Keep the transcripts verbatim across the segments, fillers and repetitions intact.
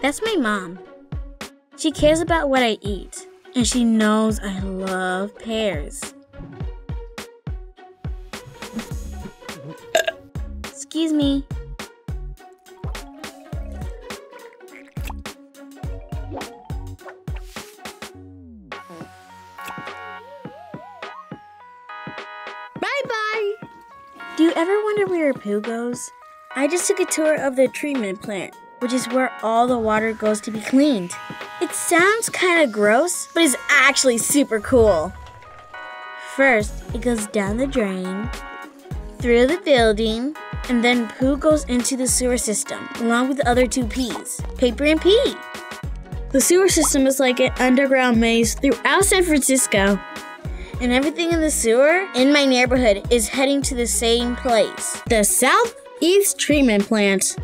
That's my mom. She cares about what I eat, and she knows I love pears. Excuse me. Bye-bye! Do you ever wonder where poo goes? I just took a tour of the treatment plant, which is where all the water goes to be cleaned. It sounds kind of gross, but it's actually super cool. First, it goes down the drain, through the building, and then poo goes into the sewer system, along with the other two P's, paper and pee. The sewer system is like an underground maze throughout San Francisco. And everything in the sewer in my neighborhood is heading to the same place, the Southeast Treatment Plant.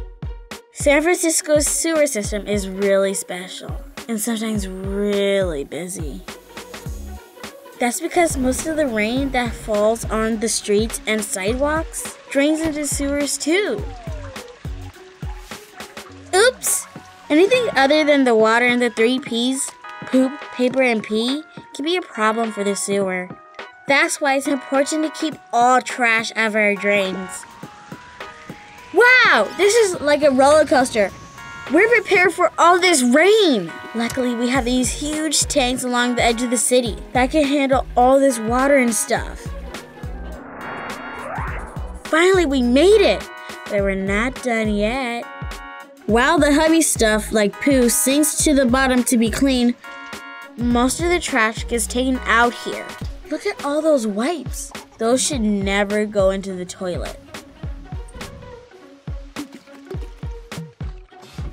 San Francisco's sewer system is really special and sometimes really busy. That's because most of the rain that falls on the streets and sidewalks drains into sewers too. Oops! Anything other than the water and the three P's, poop, paper, and pee, can be a problem for the sewer. That's why it's important to keep all trash out of our drains. Wow, this is like a roller coaster. We're prepared for all this rain. Luckily, we have these huge tanks along the edge of the city that can handle all this water and stuff. Finally, we made it, but we're not done yet. While the heavy stuff like poo sinks to the bottom to be cleaned, most of the trash gets taken out here. Look at all those wipes. Those should never go into the toilet.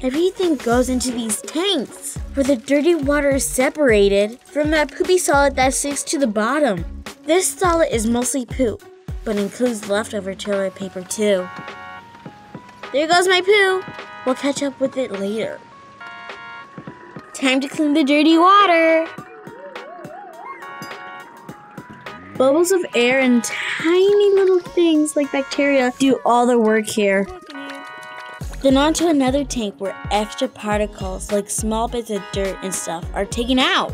Everything goes into these tanks, where the dirty water is separated from that poopy solid that sinks to the bottom. This solid is mostly poop, but includes leftover toilet paper too. There goes my poo. We'll catch up with it later. Time to clean the dirty water. Bubbles of air and tiny little things like bacteria do all the work here. Then onto another tank where extra particles like small bits of dirt and stuff are taken out.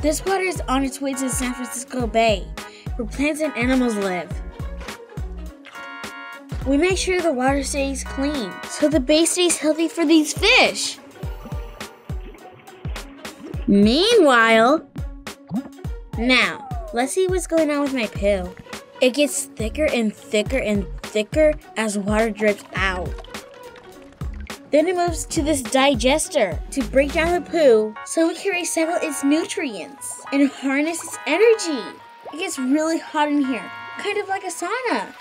This water is on its way to San Francisco Bay, where plants and animals live. We make sure the water stays clean, so the bay stays healthy for these fish. Meanwhile, now, let's see what's going on with my poo. It gets thicker and thicker and thicker as water drips out. Then it moves to this digester to break down the poo so it can recycle its nutrients and harness its energy. It gets really hot in here, kind of like a sauna.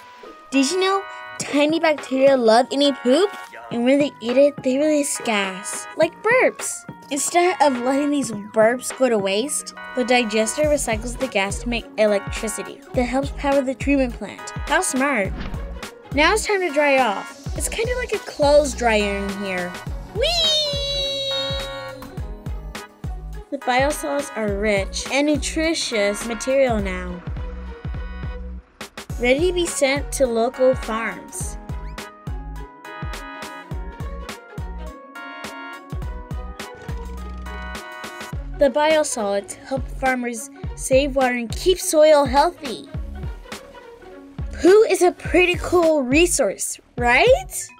Did you know? Tiny bacteria love any poop, and when they eat it, they release gas, like burps. Instead of letting these burps go to waste, the digester recycles the gas to make electricity that helps power the treatment plant. How smart. Now it's time to dry off. It's kind of like a clothes dryer in here. Whee! The biosolids are rich and nutritious material now. Ready to be sent to local farms. The biosolids help farmers save water and keep soil healthy. Poo is a pretty cool resource, right?